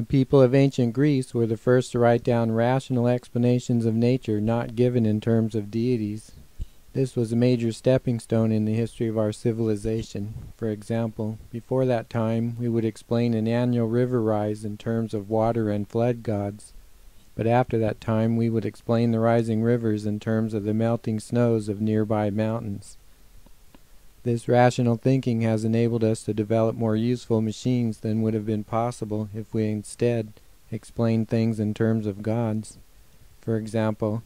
The people of ancient Greece were the first to write down rational explanations of nature not given in terms of deities. This was a major stepping stone in the history of our civilization. For example, before that time, we would explain an annual river rise in terms of water and flood gods. But after that time, we would explain the rising rivers in terms of the melting snows of nearby mountains. This rational thinking has enabled us to develop more useful machines than would have been possible if we instead explained things in terms of gods. For example,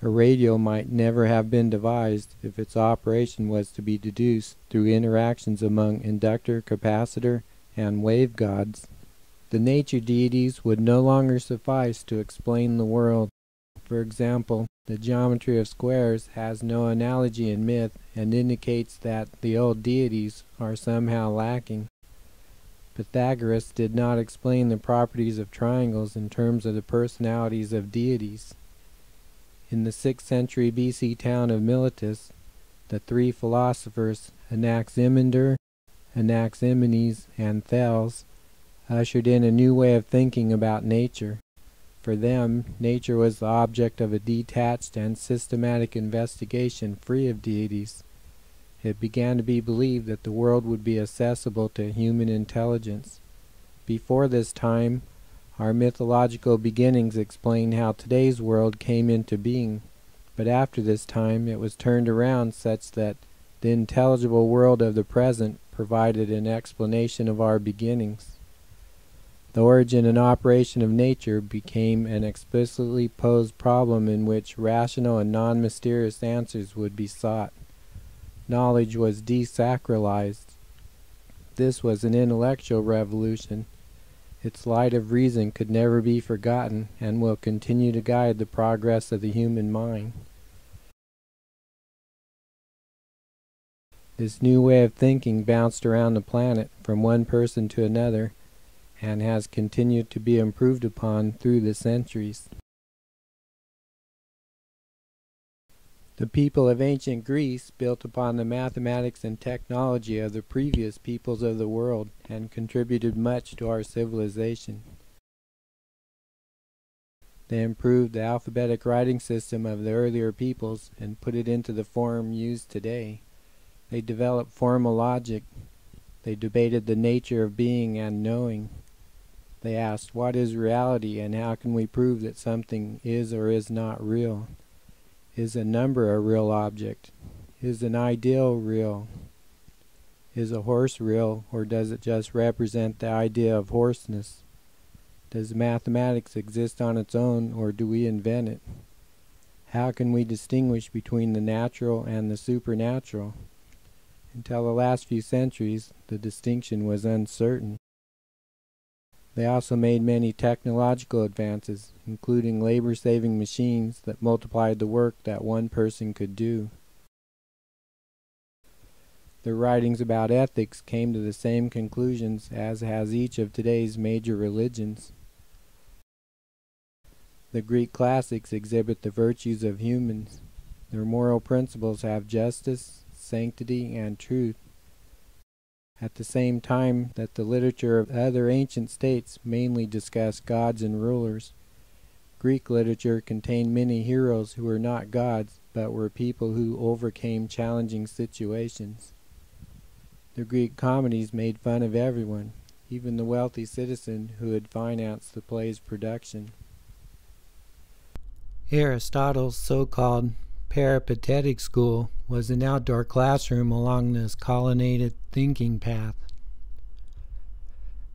a radio might never have been devised if its operation was to be deduced through interactions among inductor, capacitor, and wave gods. The nature deities would no longer suffice to explain the world. For example, the geometry of squares has no analogy in myth and indicates that the old deities are somehow lacking. Pythagoras did not explain the properties of triangles in terms of the personalities of deities. In the 6th century BC town of Miletus, the three philosophers Anaximander, Anaximenes, and Thales ushered in a new way of thinking about nature. For them, nature was the object of a detached and systematic investigation free of deities. It began to be believed that the world would be accessible to human intelligence. Before this time, our mythological beginnings explain how today's world came into being, but after this time it was turned around such that the intelligible world of the present provided an explanation of our beginnings. The origin and operation of nature became an explicitly posed problem in which rational and non-mysterious answers would be sought. Knowledge was desacralized. This was an intellectual revolution. Its light of reason could never be forgotten and will continue to guide the progress of the human mind. This new way of thinking bounced around the planet from one person to another and has continued to be improved upon through the centuries. The people of ancient Greece built upon the mathematics and technology of the previous peoples of the world and contributed much to our civilization. They improved the alphabetic writing system of the earlier peoples and put it into the form used today. They developed formal logic. They debated the nature of being and knowing. They asked, what is reality and how can we prove that something is or is not real? Is a number a real object? Is an ideal real? Is a horse real, or does it just represent the idea of horseness? Does mathematics exist on its own, or do we invent it? How can we distinguish between the natural and the supernatural? Until the last few centuries, the distinction was uncertain. They also made many technological advances, including labor-saving machines that multiplied the work that one person could do. Their writings about ethics came to the same conclusions as has each of today's major religions. The Greek classics exhibit the virtues of humans. Their moral principles have justice, sanctity, and truth. At the same time that the literature of other ancient states mainly discussed gods and rulers, Greek literature contained many heroes who were not gods, but were people who overcame challenging situations. The Greek comedies made fun of everyone, even the wealthy citizen who had financed the play's production. Aristotle's so-called peripatetic school was an outdoor classroom along this colonnaded thinking path.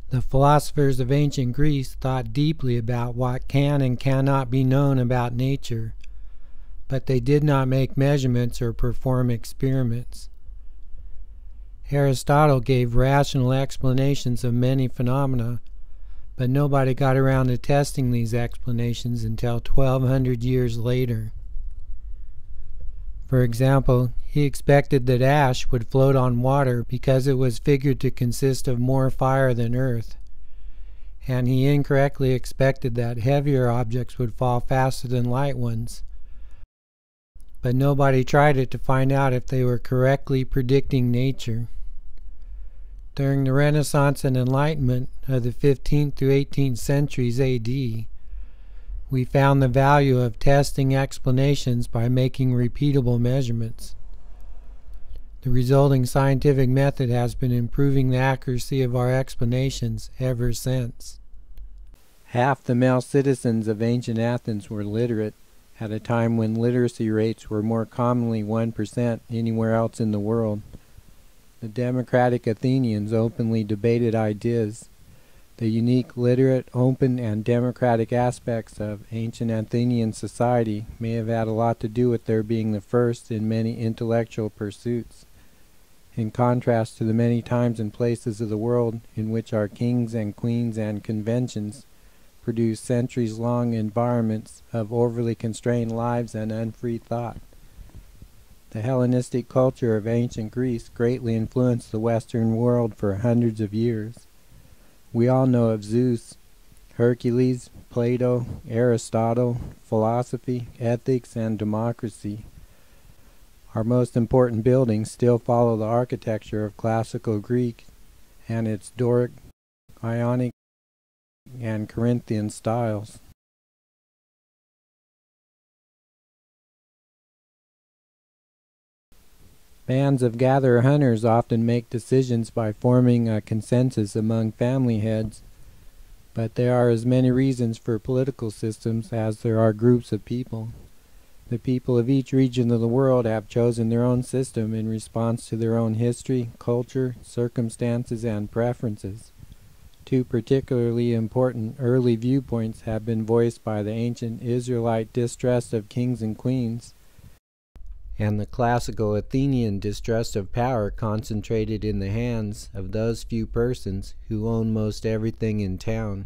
The philosophers of ancient Greece thought deeply about what can and cannot be known about nature, but they did not make measurements or perform experiments. Aristotle gave rational explanations of many phenomena, but nobody got around to testing these explanations until 1200 years later. For example, he expected that ash would float on water because it was figured to consist of more fire than earth, and he incorrectly expected that heavier objects would fall faster than light ones. But nobody tried it to find out if they were correctly predicting nature. During the Renaissance and Enlightenment of the 15th through 18th centuries AD, we found the value of testing explanations by making repeatable measurements. The resulting scientific method has been improving the accuracy of our explanations ever since. Half the male citizens of ancient Athens were literate at a time when literacy rates were more commonly 1% anywhere else in the world. The democratic Athenians openly debated ideas. The unique literate, open, and democratic aspects of ancient Athenian society may have had a lot to do with their being the first in many intellectual pursuits, in contrast to the many times and places of the world in which our kings and queens and conventions produce centuries-long environments of overly constrained lives and unfree thought. The Hellenistic culture of ancient Greece greatly influenced the Western world for hundreds of years. We all know of Zeus, Hercules, Plato, Aristotle, philosophy, ethics, and democracy. Our most important buildings still follow the architecture of classical Greek and its Doric, Ionic, and Corinthian styles. Bands of gatherer hunters often make decisions by forming a consensus among family heads, but there are as many reasons for political systems as there are groups of people. The people of each region of the world have chosen their own system in response to their own history, culture, circumstances, and preferences. Two particularly important early viewpoints have been voiced by the ancient Israelite distrust of kings and queens, and the classical Athenian distrust of power concentrated in the hands of those few persons who own most everything in town.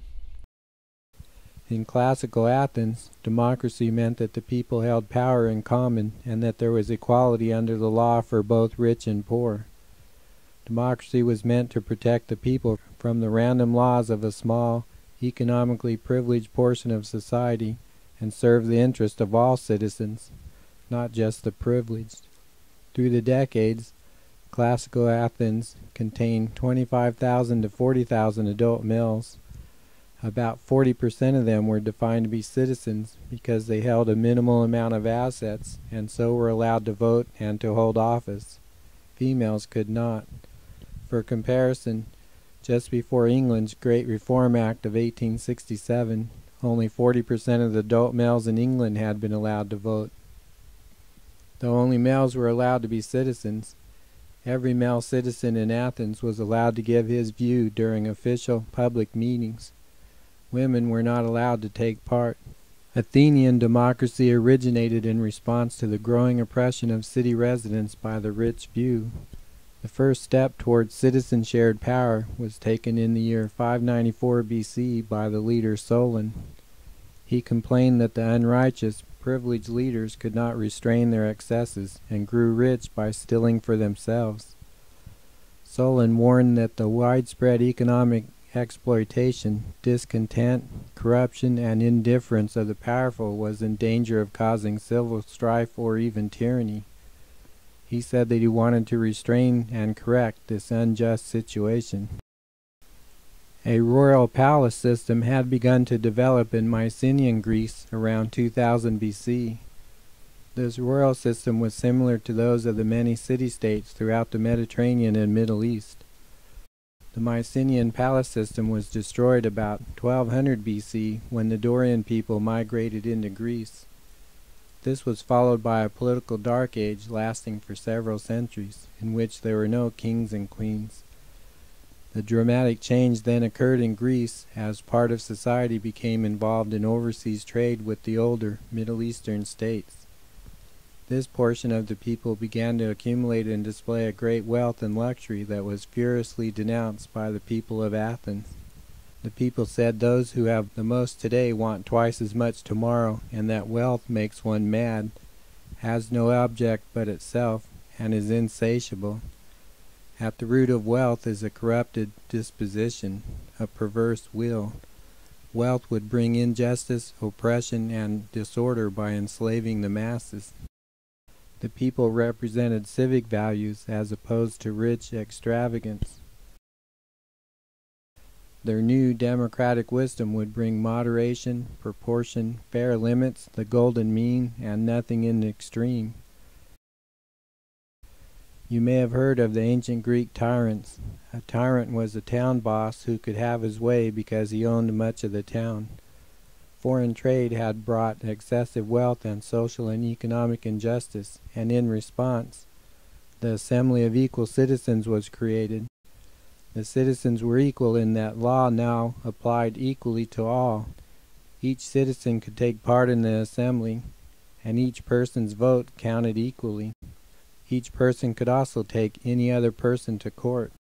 In classical Athens, democracy meant that the people held power in common and that there was equality under the law for both rich and poor. Democracy was meant to protect the people from the random laws of a small, economically privileged portion of society and serve the interest of all citizens, not just the privileged. Through the decades, classical Athens contained 25,000 to 40,000 adult males. About 40% of them were defined to be citizens because they held a minimal amount of assets and so were allowed to vote and to hold office. Females could not. For comparison, just before England's Great Reform Act of 1867, only 40% of the adult males in England had been allowed to vote. Though only males were allowed to be citizens, every male citizen in Athens was allowed to give his view during official public meetings. Women were not allowed to take part. Athenian democracy originated in response to the growing oppression of city residents by the rich few. The first step towards citizen-shared power was taken in the year 594 BC by the leader Solon. He complained that the unrighteous, privileged leaders could not restrain their excesses and grew rich by stealing for themselves. Solon warned that the widespread economic exploitation, discontent, corruption, and indifference of the powerful was in danger of causing civil strife or even tyranny. He said that he wanted to restrain and correct this unjust situation. A royal palace system had begun to develop in Mycenaean Greece around 2000 BC. This royal system was similar to those of the many city-states throughout the Mediterranean and Middle East. The Mycenaean palace system was destroyed about 1200 BC when the Dorian people migrated into Greece. This was followed by a political dark age lasting for several centuries, in which there were no kings and queens. The dramatic change then occurred in Greece as part of society became involved in overseas trade with the older Middle Eastern states. This portion of the people began to accumulate and display a great wealth and luxury that was furiously denounced by the people of Athens. The people said those who have the most today want twice as much tomorrow, and that wealth makes one mad, has no object but itself, and is insatiable. At the root of wealth is a corrupted disposition, a perverse will. Wealth would bring injustice, oppression, and disorder by enslaving the masses. The people represented civic values as opposed to rich extravagance. Their new democratic wisdom would bring moderation, proportion, fair limits, the golden mean, and nothing in the extreme. You may have heard of the ancient Greek tyrants. A tyrant was a town boss who could have his way because he owned much of the town. Foreign trade had brought excessive wealth and social and economic injustice, and in response, the assembly of equal citizens was created. The citizens were equal in that law now applied equally to all. Each citizen could take part in the assembly, and each person's vote counted equally. Each person could also take any other person to court.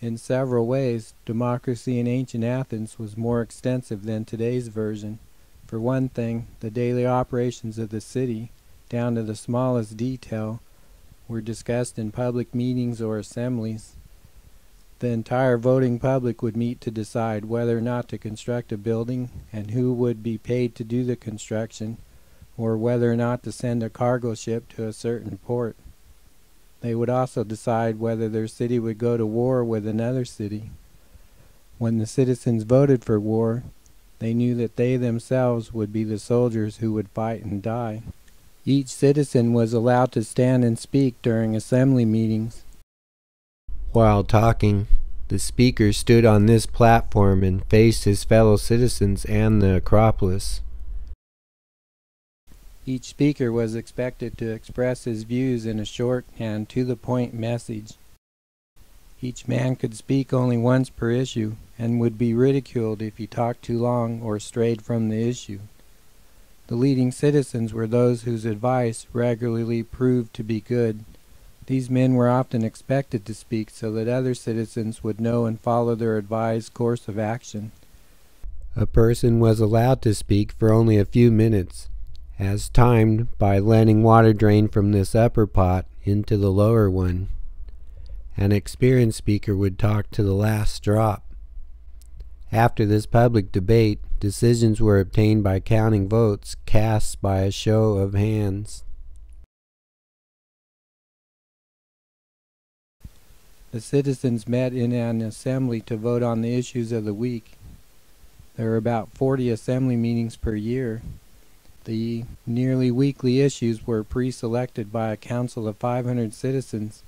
In several ways, democracy in ancient Athens was more extensive than today's version. For one thing, the daily operations of the city, down to the smallest detail, were discussed in public meetings or assemblies. The entire voting public would meet to decide whether or not to construct a building and who would be paid to do the construction, or whether or not to send a cargo ship to a certain port. They would also decide whether their city would go to war with another city. When the citizens voted for war, they knew that they themselves would be the soldiers who would fight and die. Each citizen was allowed to stand and speak during assembly meetings. While talking, the speaker stood on this platform and faced his fellow citizens and the Acropolis. Each speaker was expected to express his views in a short and to-the-point message. Each man could speak only once per issue and would be ridiculed if he talked too long or strayed from the issue. The leading citizens were those whose advice regularly proved to be good. These men were often expected to speak so that other citizens would know and follow their advised course of action. A person was allowed to speak for only a few minutes, as timed by letting water drain from this upper pot into the lower one. An experienced speaker would talk to the last drop. After this public debate, decisions were obtained by counting votes cast by a show of hands. The citizens met in an assembly to vote on the issues of the week. There were about 40 assembly meetings per year. The nearly weekly issues were pre-selected by a council of 500 citizens,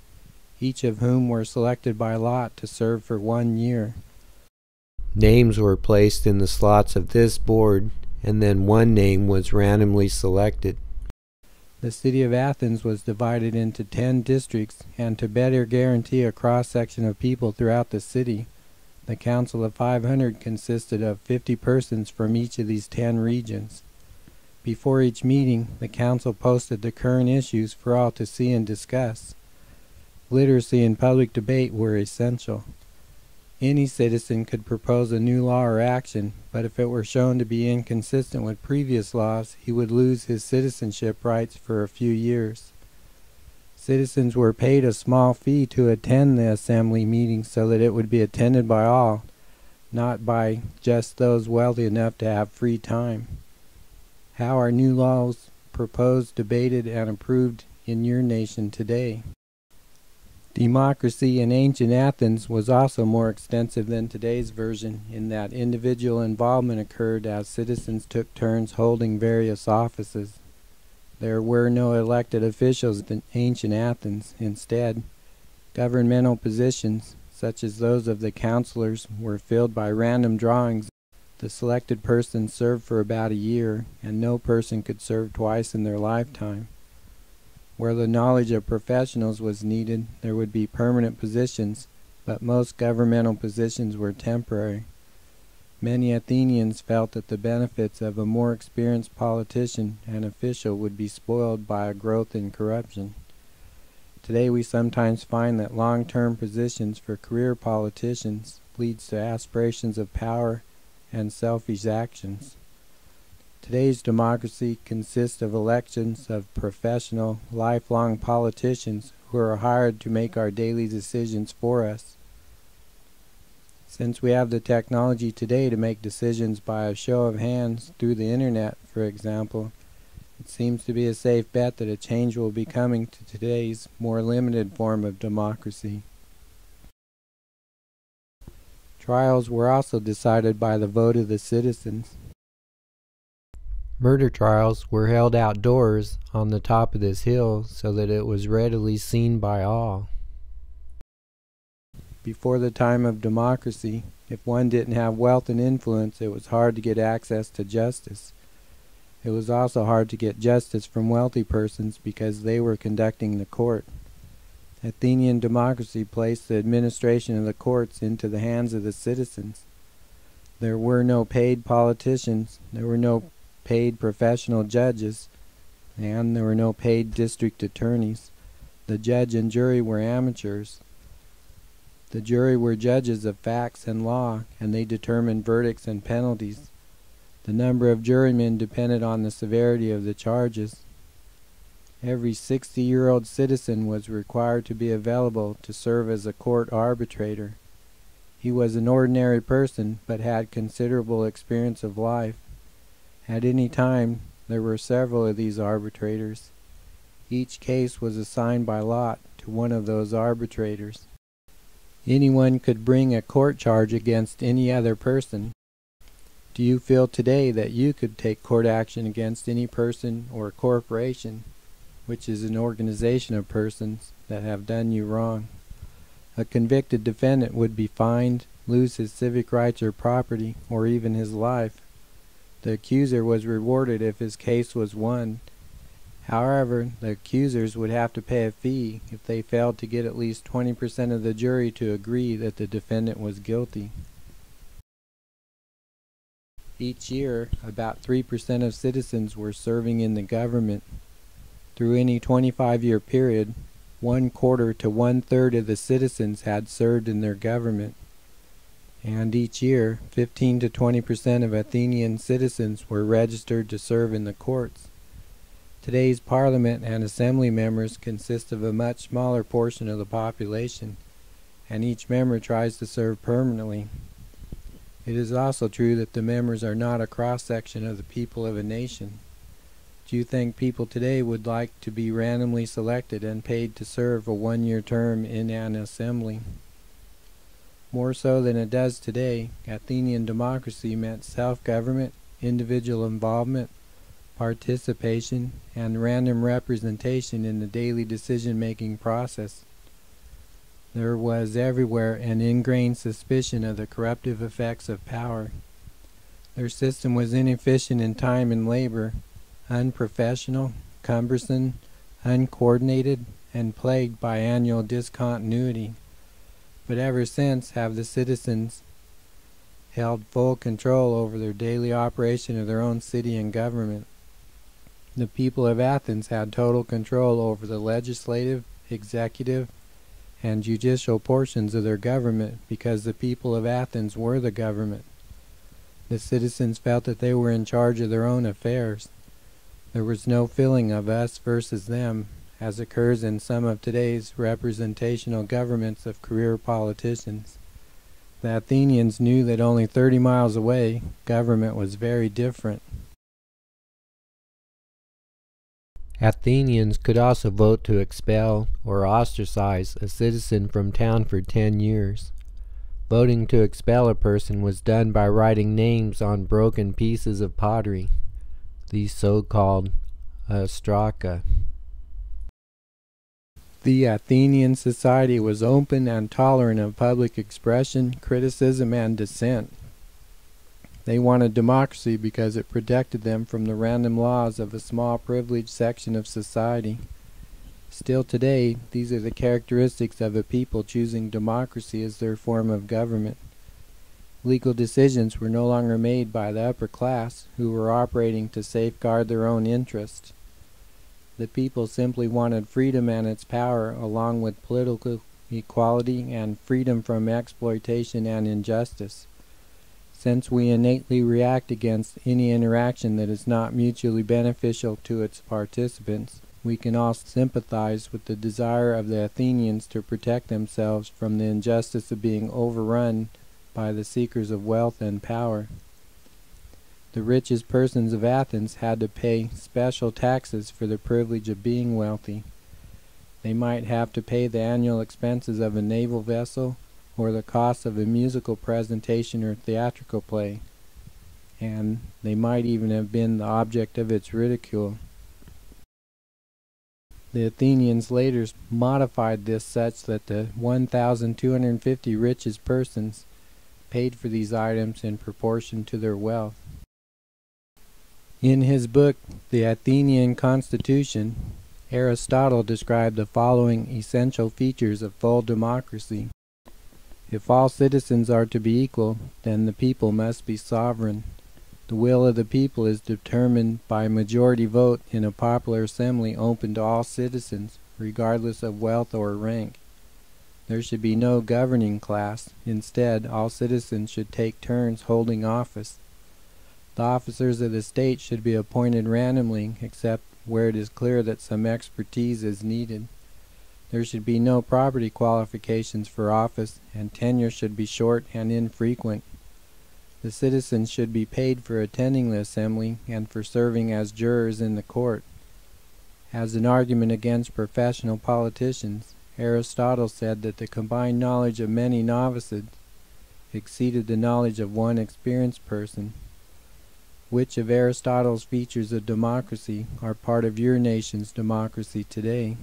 each of whom were selected by lot to serve for 1 year. Names were placed in the slots of this board, and then one name was randomly selected. The city of Athens was divided into 10 districts, and to better guarantee a cross-section of people throughout the city, the Council of 500 consisted of 50 persons from each of these 10 regions. Before each meeting, the council posted the current issues for all to see and discuss. Literacy and public debate were essential. Any citizen could propose a new law or action, but if it were shown to be inconsistent with previous laws, he would lose his citizenship rights for a few years. Citizens were paid a small fee to attend the assembly meeting so that it would be attended by all, not by just those wealthy enough to have free time. How are new laws proposed, debated, and approved in your nation today? Democracy in ancient Athens was also more extensive than today's version, in that individual involvement occurred as citizens took turns holding various offices. There were no elected officials in ancient Athens. Instead, governmental positions, such as those of the councilors, were filled by random drawings. The selected person served for about a year, and no person could serve twice in their lifetime. Where the knowledge of professionals was needed, there would be permanent positions, but most governmental positions were temporary. Many Athenians felt that the benefits of a more experienced politician and official would be spoiled by a growth in corruption. Today we sometimes find that long-term positions for career politicians leads to aspirations of power and selfish actions. Today's democracy consists of elections of professional, lifelong politicians who are hired to make our daily decisions for us. Since we have the technology today to make decisions by a show of hands through the internet, for example, it seems to be a safe bet that a change will be coming to today's more limited form of democracy. trials were also decided by the vote of the citizens. Murder trials were held outdoors on the top of this hill so that it was readily seen by all. Before the time of democracy, if one didn't have wealth and influence, it was hard to get access to justice. It was also hard to get justice from wealthy persons because they were conducting the court. Athenian democracy placed the administration of the courts into the hands of the citizens. There were no paid politicians, there were no paid professional judges, and there were no paid district attorneys. The judge and jury were amateurs. The jury were judges of facts and law, and they determined verdicts and penalties. The number of jurymen depended on the severity of the charges. Every 60-year-old citizen was required to be available to serve as a court arbitrator. He was an ordinary person, but had considerable experience of life. At any time, there were several of these arbitrators. Each case was assigned by lot to one of those arbitrators. Anyone could bring a court charge against any other person. Do you feel today that you could take court action against any person or corporation, which is an organization of persons that have done you wrong? A convicted defendant would be fined, lose his civic rights or property, or even his life. The accuser was rewarded if his case was won. However, the accusers would have to pay a fee if they failed to get at least 20% of the jury to agree that the defendant was guilty. Each year, about 3% of citizens were serving in the government. Through any 25-year period, 1/4 to 1/3 of the citizens had served in their government. And each year, 15 to 20% of Athenian citizens were registered to serve in the courts. Today's parliament and assembly members consist of a much smaller portion of the population, and each member tries to serve permanently. It is also true that the members are not a cross-section of the people of a nation. Do you think people today would like to be randomly selected and paid to serve a one-year term in an assembly? More so than it does today, Athenian democracy meant self-government, individual involvement, participation, and random representation in the daily decision-making process. There was everywhere an ingrained suspicion of the corruptive effects of power. Their system was inefficient in time and labor, unprofessional, cumbersome, uncoordinated, and plagued by annual discontinuity. But ever since have the citizens held full control over their daily operation of their own city and government. The people of Athens had total control over the legislative, executive, and judicial portions of their government because the people of Athens were the government. The citizens felt that they were in charge of their own affairs. There was no feeling of us versus them, as occurs in some of today's representational governments of career politicians. The Athenians knew that only 30 miles away, government was very different. Athenians could also vote to expel or ostracize a citizen from town for 10 years. Voting to expel a person was done by writing names on broken pieces of pottery, the so-called ostraca. The Athenian society was open and tolerant of public expression, criticism, and dissent. They wanted democracy because it protected them from the random laws of a small privileged section of society. Still today, these are the characteristics of a people choosing democracy as their form of government. Legal decisions were no longer made by the upper class, who were operating to safeguard their own interests. The people simply wanted freedom and its power, along with political equality and freedom from exploitation and injustice. Since we innately react against any interaction that is not mutually beneficial to its participants, we can also sympathize with the desire of the Athenians to protect themselves from the injustice of being overrun by the seekers of wealth and power. The richest persons of Athens had to pay special taxes for the privilege of being wealthy. They might have to pay the annual expenses of a naval vessel, or the cost of a musical presentation or theatrical play, and they might even have been the object of its ridicule. The Athenians later modified this such that the 1,250 richest persons paid for these items in proportion to their wealth. In his book, The Athenian Constitution, Aristotle described the following essential features of full democracy. If all citizens are to be equal, then the people must be sovereign. The will of the people is determined by majority vote in a popular assembly open to all citizens, regardless of wealth or rank. There should be no governing class. Instead, all citizens should take turns holding office. The officers of the state should be appointed randomly, except where it is clear that some expertise is needed. There should be no property qualifications for office, and tenure should be short and infrequent. The citizens should be paid for attending the assembly and for serving as jurors in the court. As an argument against professional politicians, Aristotle said that the combined knowledge of many novices exceeded the knowledge of one experienced person. Which of Aristotle's features of democracy are part of your nation's democracy today?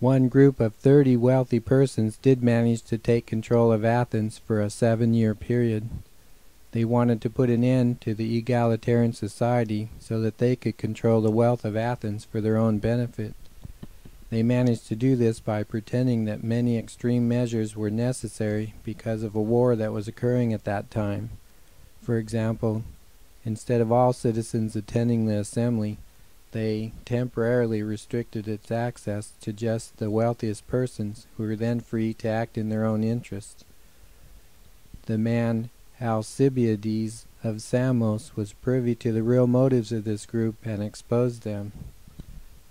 One group of 30 wealthy persons did manage to take control of Athens for a 7-year period. They wanted to put an end to the egalitarian society so that they could control the wealth of Athens for their own benefit. They managed to do this by pretending that many extreme measures were necessary because of a war that was occurring at that time. For example, instead of all citizens attending the assembly, they temporarily restricted its access to just the wealthiest persons, who were then free to act in their own interests. The man Alcibiades of Samos was privy to the real motives of this group and exposed them.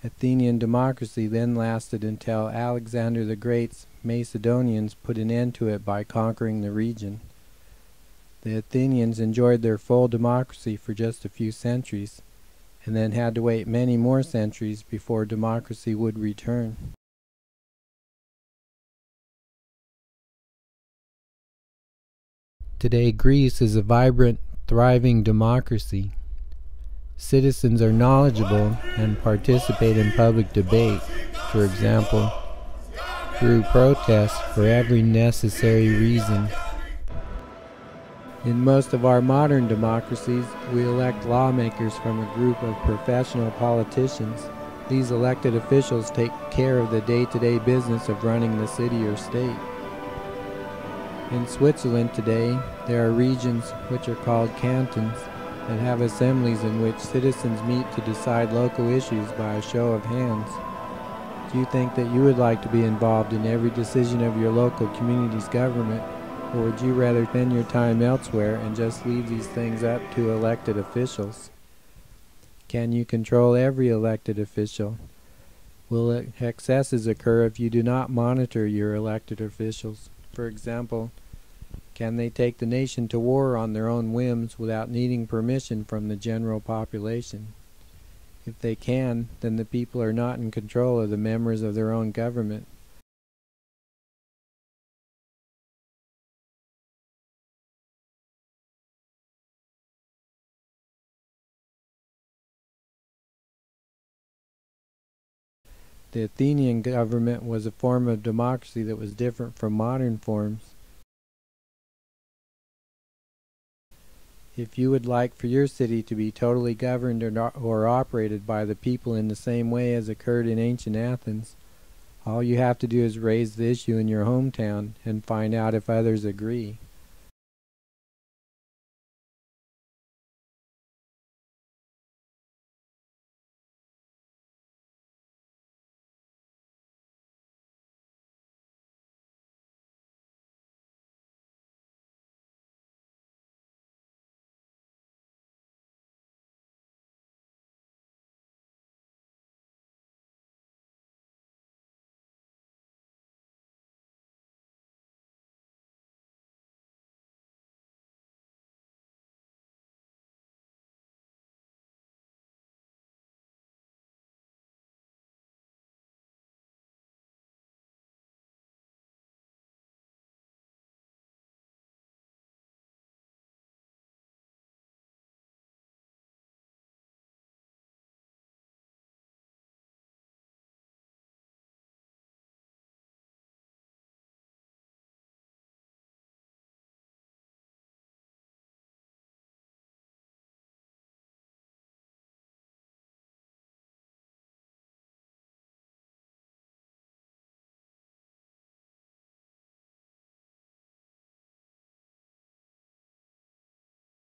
Athenian democracy then lasted until Alexander the Great's Macedonians put an end to it by conquering the region. The Athenians enjoyed their full democracy for just a few centuries, and then had to wait many more centuries before democracy would return. Today, Greece is a vibrant, thriving democracy. Citizens are knowledgeable and participate in public debate, for example, through protests for every necessary reason. In most of our modern democracies, we elect lawmakers from a group of professional politicians. These elected officials take care of the day-to-day business of running the city or state. In Switzerland today, there are regions, which are called cantons, that have assemblies in which citizens meet to decide local issues by a show of hands. Do you think that you would like to be involved in every decision of your local community's government, or would you rather spend your time elsewhere and just leave these things up to elected officials? Can you control every elected official? Will excesses occur if you do not monitor your elected officials? For example, can they take the nation to war on their own whims without needing permission from the general population? If they can, then the people are not in control of the members of their own government. The Athenian government was a form of democracy that was different from modern forms. If you would like for your city to be totally governed or operated by the people in the same way as occurred in ancient Athens, all you have to do is raise the issue in your hometown and find out if others agree.